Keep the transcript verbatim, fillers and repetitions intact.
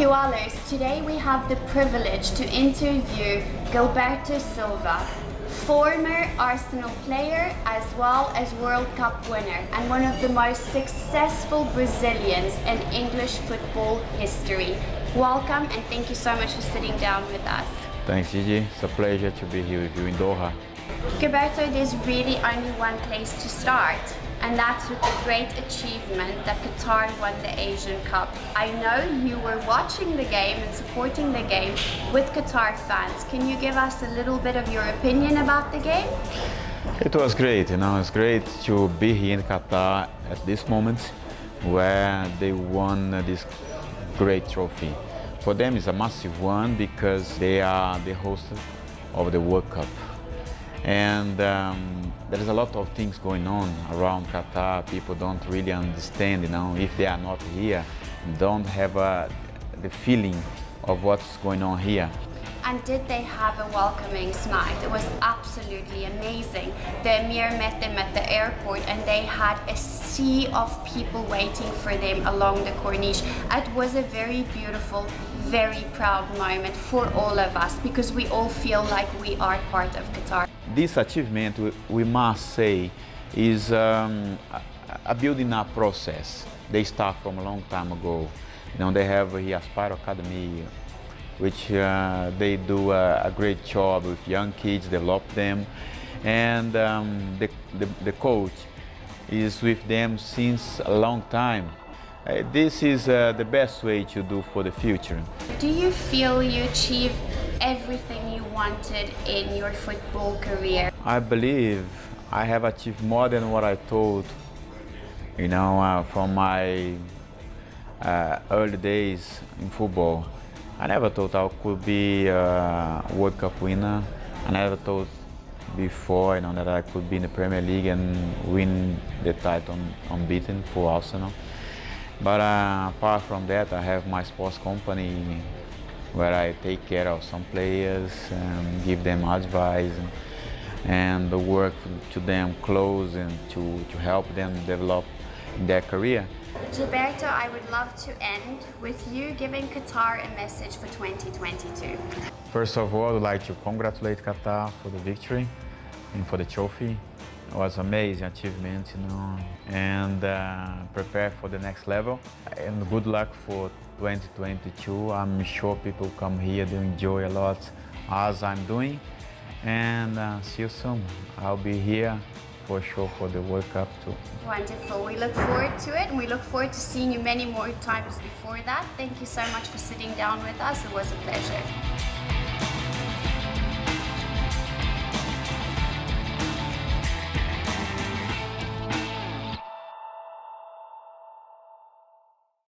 Q L ers, today we have the privilege to interview Gilberto Silva, former Arsenal player as well as World Cup winner and one of the most successful Brazilians in English football history. Welcome and thank you so much for sitting down with us. Thanks Gigi, it's a pleasure to be here with you in Doha. Gilberto, there's really only one place to start, and that's with the great achievement that Qatar won the Asian Cup. I know you were watching the game and supporting the game with Qatar fans. Can you give us a little bit of your opinion about the game? It was great, you know, it's great to be here in Qatar at this moment where they won this great trophy. For them it's a massive one because they are the host of the World Cup. And um, there's a lot of things going on around Qatar. People don't really understand, you know, if they are not here, don't have uh, the feeling of what's going on here. And did they have a welcoming night? It was absolutely amazing. The Emir met them at the airport and they had a sea of people waiting for them along the corniche. It was a very beautiful, very proud moment for all of us because we all feel like we are part of Qatar. This achievement, we must say, is um, a building up process. They start from a long time ago. You know, they have the Aspire Academy, which uh, they do a, a great job with young kids, develop them. And um, the, the, the coach is with them since a long time. Uh, this is uh, the best way to do for the future. Do you feel you achieved everything you wanted in your football career? I believe I have achieved more than what I thought, you know, uh, from my uh, early days in football. I never thought I could be a World Cup winner. I never thought before, you know, that I could be in the Premier League and win the title unbeaten for Arsenal. But uh, apart from that, I have my sports company where I take care of some players and give them advice and, and work to them close and to, to help them develop their career. Gilberto, I would love to end with you giving Qatar a message for twenty twenty-two. First of all, I'd like to congratulate Qatar for the victory and for the trophy. It was an amazing achievement, you know, and uh, prepare for the next level. And good luck for twenty twenty-two. I'm sure people come here, they enjoy a lot as I'm doing. And uh, see you soon. I'll be here for sure for the World Cup too. Wonderful. We look forward to it, and we look forward to seeing you many more times before that. Thank you so much for sitting down with us. It was a pleasure.